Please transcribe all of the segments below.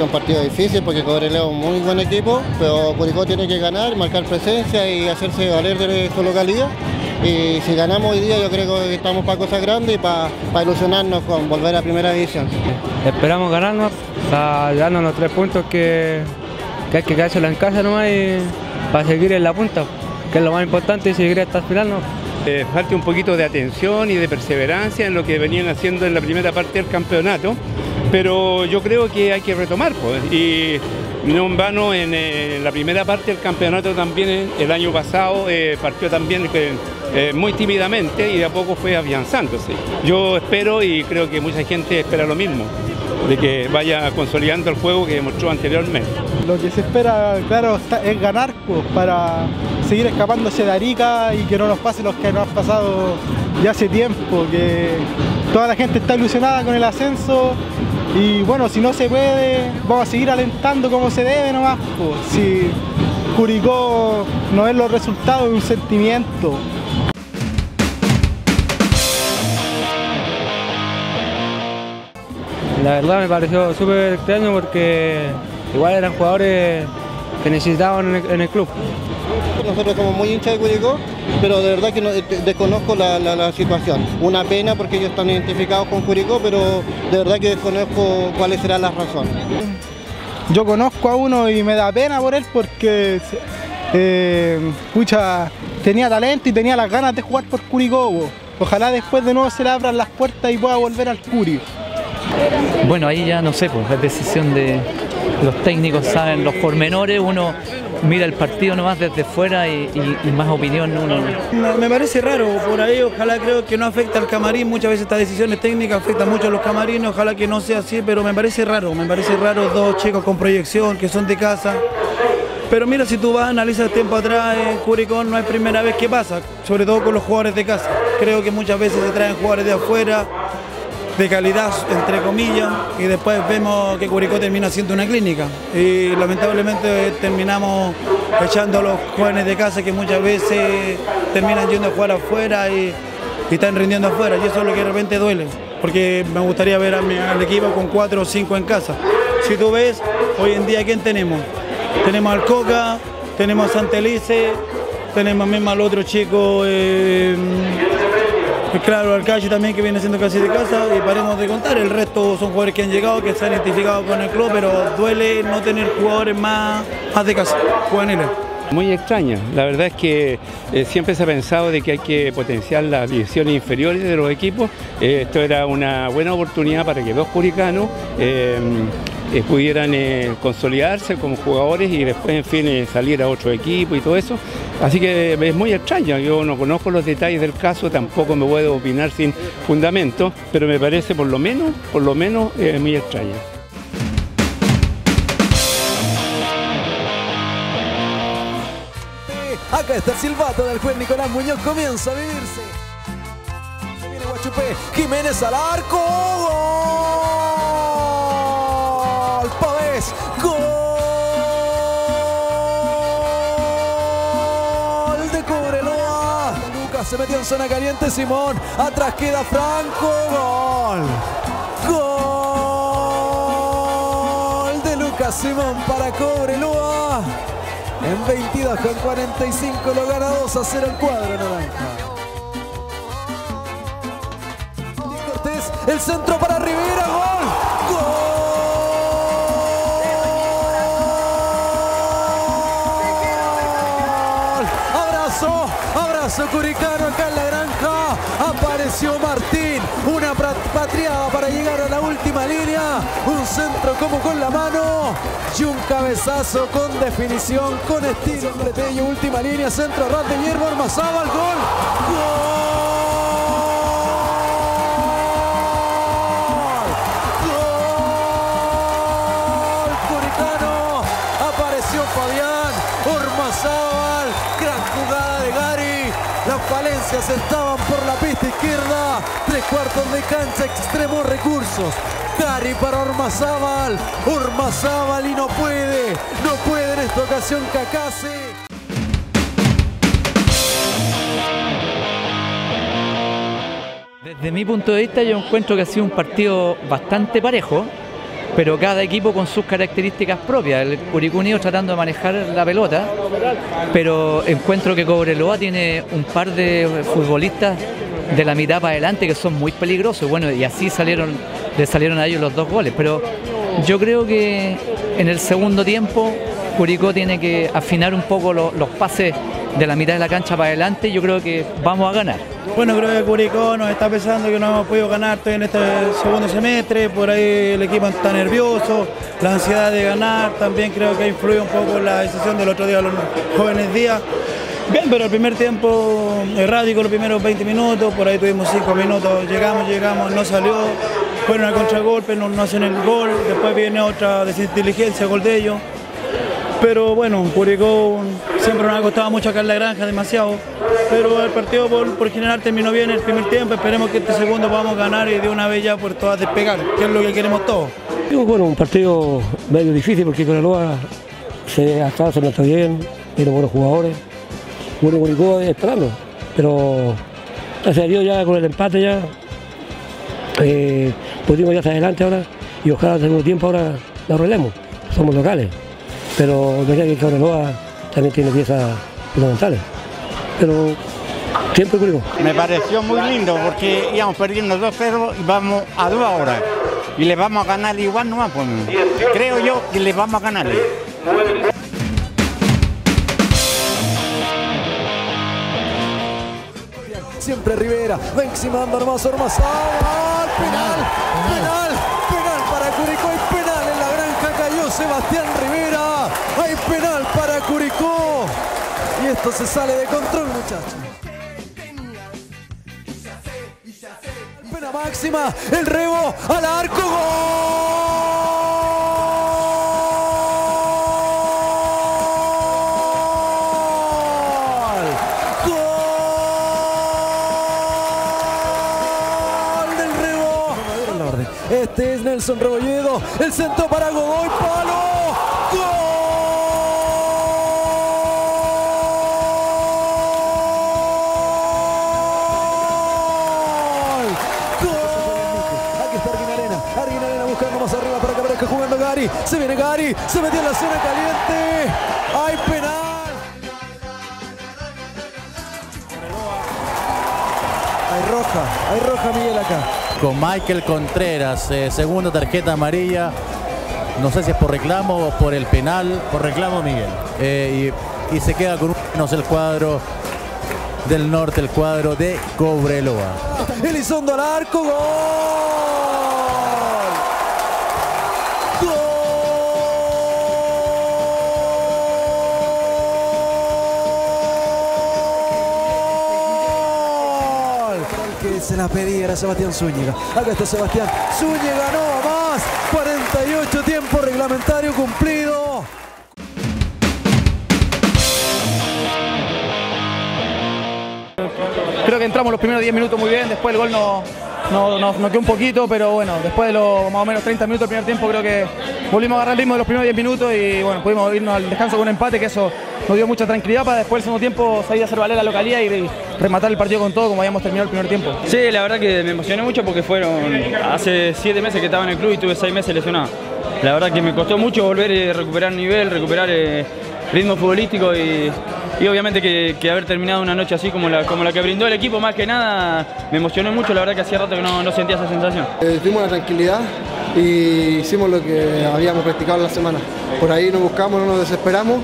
Un partido difícil porque Cobreloa es un muy buen equipo, pero Curicó tiene que ganar, marcar presencia y hacerse valer de su localidad, y si ganamos hoy día yo creo que estamos para cosas grandes y para ilusionarnos con volver a primera división. Esperamos ganarnos, darnos los 3 puntos que hay que quedársela en casa nomás, y para seguir en la punta, que es lo más importante, y seguir hasta el final, ¿no? Falta un poquito de atención y de perseverancia en lo que venían haciendo en la primera parte del campeonato, pero yo creo que hay que retomar, pues, y no en vano en la primera parte del campeonato también el año pasado partió también muy tímidamente y de a poco fue afianzándose. Yo espero y creo que mucha gente espera lo mismo, de que vaya consolidando el juego que demostró anteriormente. Lo que se espera, claro, es ganar, pues, para seguir escapándose de Arica y que no nos pase los que nos han pasado ya hace tiempo, que toda la gente está ilusionada con el ascenso. Y bueno, si no se puede, vamos a seguir alentando como se debe nomás, pues. Si Curicó no es los resultados de un sentimiento. La verdad me pareció súper extraño porque igual eran jugadores que necesitaban en el club. Nosotros somos muy hinchas de Curicó, pero de verdad que no, desconozco la situación. Una pena porque ellos están identificados con Curicó, pero de verdad que desconozco cuáles serán las razones. Yo conozco a uno y me da pena por él porque pucha, tenía talento y tenía las ganas de jugar por Curicó. Ojalá después de nuevo se le abran las puertas y pueda volver al Curi. Bueno, ahí ya no sé, pues es decisión de los técnicos, saben los pormenores, uno mira el partido nomás desde fuera y más opinión uno. Me parece raro, por ahí ojalá, creo que no afecta al camarín, muchas veces estas decisiones técnicas afectan mucho a los camarines, ojalá que no sea así, pero me parece raro, dos chicos con proyección que son de casa. Pero mira, si tú vas, analizas tiempo atrás, en Curicó no es primera vez que pasa, sobre todo con los jugadores de casa. Creo que muchas veces se traen jugadores de afuera, de calidad, entre comillas, y después vemos que Curicó termina siendo una clínica. Y lamentablemente terminamos echando a los jóvenes de casa que muchas veces terminan yendo a jugar afuera y están rindiendo afuera. Y eso es lo que de repente duele, porque me gustaría ver al equipo con 4 o 5 en casa. Si tú ves, hoy en día, ¿quién tenemos? Tenemos al Coca, tenemos a Santelice, tenemos mismo al otro chico... claro, al Calle también, que viene siendo casi de casa, y paremos de contar, el resto son jugadores que han llegado, que se han identificado con el club, pero duele no tener jugadores más de casa, juveniles. Muy extraña, la verdad es que siempre se ha pensado de que hay que potenciar las divisiones inferiores de los equipos. Esto era una buena oportunidad para que los curicanos pudieran consolidarse como jugadores y después, en fin, salir a otro equipo y todo eso. Así que es muy extraño, yo no conozco los detalles del caso, tampoco me puedo opinar sin fundamento, pero me parece por lo menos muy extraño. Acá está el silbato del juez Nicolás Muñoz, comienza a vivirse. Se viene Guachupé, Jiménez al arco, ¡gol! Pavés, ¡gol! De Cobreloa, Lucas se metió en zona caliente, Simón, atrás queda Franco, ¡gol! ¡Gol! De Lucas Simón para Cobreloa. En 22:45 lo gana 2-0 el cuadro naranja. Cortés, el centro para Rivera, ¡gol! ¡Gol! ¡Abrazo! ¡Abrazo curicano acá en la granja! apareció Martín, una patriada para llegar a la última línea, un centro como con la mano y un cabezazo con definición, con estilo. Pretello, última línea, centro a ras de hierba, Ormazábal, gol, gol. Ormazábal, gran jugada de Cari, las falencias estaban por la pista izquierda, tres cuartos de cancha, extremos recursos, Cari para Ormazábal, Ormazábal y no puede en esta ocasión Cacase. Desde mi punto de vista yo encuentro que ha sido un partido bastante parejo, pero cada equipo con sus características propias, el Curicó Unido tratando de manejar la pelota, pero encuentro que Cobreloa tiene un par de futbolistas de la mitad para adelante que son muy peligrosos, bueno, y así le salieron a ellos los dos goles, pero yo creo que en el segundo tiempo Curicó tiene que afinar un poco los pases de la mitad de la cancha para adelante y yo creo que vamos a ganar. Bueno, creo que Curicó nos está pensando que no hemos podido ganar todavía en este segundo semestre, por ahí el equipo está nervioso, la ansiedad de ganar, también creo que ha influido un poco la decisión del otro día de los jóvenes días. Bien, pero el primer tiempo errático, los primeros 20 minutos, por ahí tuvimos 5 minutos, llegamos, no salió, fueron al contragolpe, no hacen el gol, después viene otra desinteligencia, gol de ellos. Pero bueno, Curicó siempre nos ha costado mucho acá en la granja, demasiado. Pero el partido por general terminó bien el primer tiempo. Esperemos que este segundo podamos ganar y de una vez ya por todas despegar, que es lo que queremos todos. Bueno, un partido medio difícil porque Cobreloa se ha estado, se lo está bien, tiene buenos jugadores. Bueno, Curicó es esperando, pero gracias a Dios ya con el empate ya pudimos ya hasta adelante ahora y ojalá al segundo tiempo ahora la arreglemos, somos locales. Pero me que Cobreloa también tiene piezas fundamentales, pero siempre Curicó. Me pareció muy lindo porque íbamos perdiendo 2-0 y vamos a 2 ahora, y les vamos a ganar igual nomás, pues, creo yo que les vamos a ganar. Siempre Rivera, va encimando nomás Ormazábal, penal para Curicó y penal en la granja, cayó Sebastián Rivera. Hay penal para Curicó y esto se sale de control, muchachos. Pena máxima, el rebo al arco, gol del rebo. Este es Nelson Rebolledo, el centro para Godoy, palo. Cari, se viene Cari, se metió en la zona caliente, hay penal. Hay roja Miguel acá. Con Michael Contreras, segunda tarjeta amarilla, no sé si es por reclamo o por el penal, por reclamo Miguel. Y se queda con un menos el cuadro del norte, el cuadro de Cobreloa. Elizondo al arco, gol. Que se la pedía era Sebastián Zúñiga. Acá está Sebastián Zúñiga, no más. 48, tiempo reglamentario cumplido. Creo que entramos los primeros 10 minutos muy bien, después el gol nos quedó un poquito, pero bueno, después de los más o menos 30 minutos del primer tiempo creo que volvimos a agarrar el ritmo de los primeros 10 minutos y bueno, pudimos irnos al descanso con un empate, que eso nos dio mucha tranquilidad para después el segundo tiempo salir a hacer valer la localidad y rematar el partido con todo como habíamos terminado el primer tiempo. Sí, la verdad que me emocioné mucho porque fueron hace 7 meses que estaba en el club y tuve 6 meses lesionado. La verdad que me costó mucho volver a recuperar nivel, recuperar ritmo futbolístico y obviamente que haber terminado una noche así como la que brindó el equipo, más que nada, me emocionó mucho, la verdad que hacía rato que no sentía esa sensación. Tuvimos la tranquilidad y hicimos lo que habíamos practicado la semana. Por ahí nos buscamos, no nos desesperamos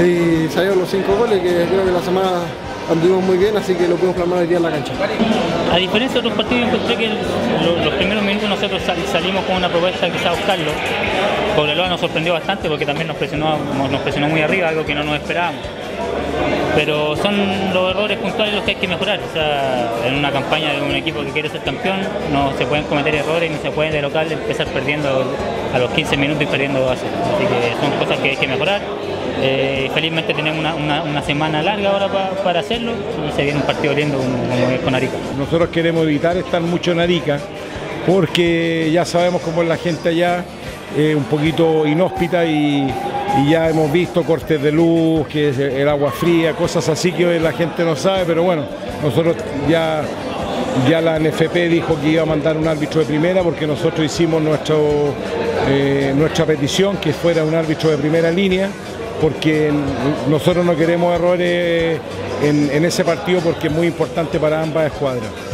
y salieron los 5 goles que creo que la semana anduvimos muy bien, así que lo pudimos plasmar hoy día en la cancha. A diferencia de otros partidos, encontré que los primeros minutos nosotros salimos con una propuesta quizá a buscarlo. Cobreloa nos sorprendió bastante porque también nos presionó muy arriba, algo que no nos esperábamos. Pero son los errores puntuales los que hay que mejorar. O sea, en una campaña de un equipo que quiere ser campeón no se pueden cometer errores, ni se pueden de local empezar perdiendo a los 15 minutos y perdiendo 2 a 0. Así que son cosas que hay que mejorar. Felizmente tenemos una semana larga ahora para hacerlo y se viene un partido lindo con Narica. Nosotros queremos evitar estar mucho en Narica porque ya sabemos cómo es la gente allá, un poquito inhóspita y ya hemos visto cortes de luz, que es el agua fría, cosas así que hoy la gente no sabe, pero bueno, nosotros ya la ANFP dijo que iba a mandar un árbitro de primera porque nosotros hicimos nuestra petición que fuera un árbitro de primera línea, porque nosotros no queremos errores en ese partido porque es muy importante para ambas escuadras.